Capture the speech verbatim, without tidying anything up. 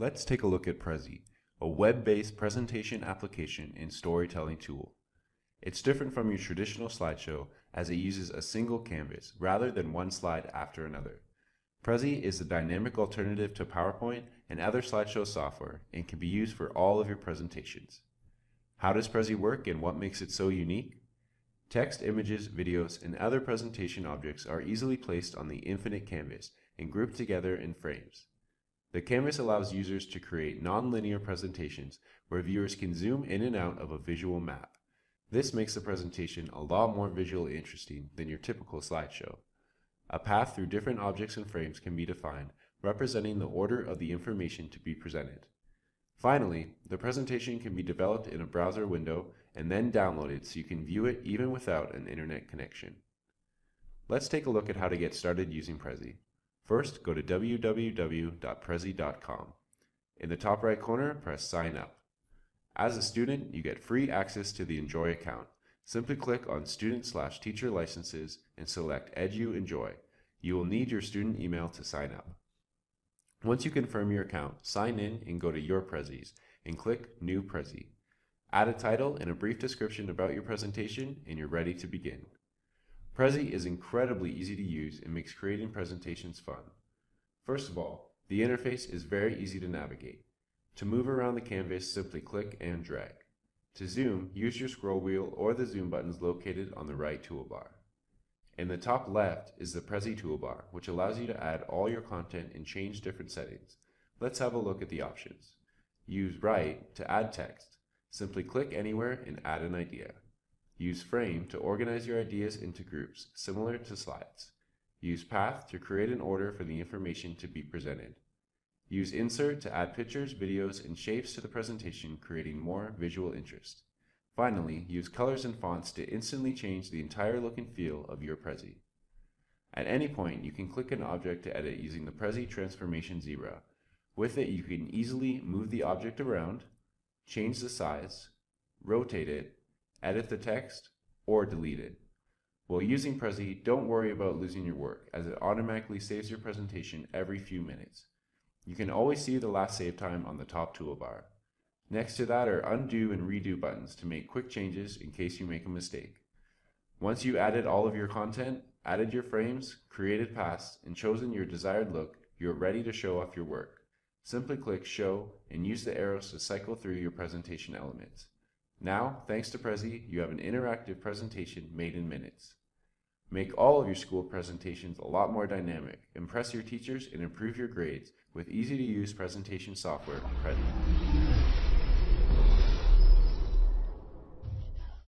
Let's take a look at Prezi, a web-based presentation application and storytelling tool. It's different from your traditional slideshow as it uses a single canvas rather than one slide after another. Prezi is a dynamic alternative to PowerPoint and other slideshow software and can be used for all of your presentations. How does Prezi work and what makes it so unique? Text, images, videos, and other presentation objects are easily placed on the infinite canvas and grouped together in frames. The canvas allows users to create non-linear presentations where viewers can zoom in and out of a visual map. This makes the presentation a lot more visually interesting than your typical slideshow. A path through different objects and frames can be defined, representing the order of the information to be presented. Finally, the presentation can be developed in a browser window and then downloaded so you can view it even without an internet connection. Let's take a look at how to get started using Prezi. First, go to w w w dot prezi dot com. In the top right corner, press Sign Up. As a student, you get free access to the Enjoy account. Simply click on Student slash Teacher Licenses and select Edu Enjoy. You will need your student email to sign up. Once you confirm your account, sign in and go to Your Prezis and click New Prezi. Add a title and a brief description about your presentation and you're ready to begin. Prezi is incredibly easy to use and makes creating presentations fun. First of all, the interface is very easy to navigate. To move around the canvas, simply click and drag. To zoom, use your scroll wheel or the zoom buttons located on the right toolbar. In the top left is the Prezi toolbar, which allows you to add all your content and change different settings. Let's have a look at the options. Use right to add text. Simply click anywhere and add an idea. Use frame to organize your ideas into groups, similar to slides. Use path to create an order for the information to be presented. Use Insert to add pictures, videos, and shapes to the presentation, creating more visual interest. Finally, use colors and fonts to instantly change the entire look and feel of your Prezi. At any point, you can click an object to edit using the Prezi Transformation Zebra. With it, you can easily move the object around, change the size, rotate it, edit the text, or delete it. While using Prezi, don't worry about losing your work, as it automatically saves your presentation every few minutes. You can always see the last save time on the top toolbar. Next to that are undo and redo buttons to make quick changes in case you make a mistake. Once you added all of your content, added your frames, created paths, and chosen your desired look, you are ready to show off your work. Simply click Show and use the arrows to cycle through your presentation elements. Now, thanks to Prezi, you have an interactive presentation made in minutes. Make all of your school presentations a lot more dynamic, impress your teachers, and improve your grades with easy-to-use presentation software, Prezi.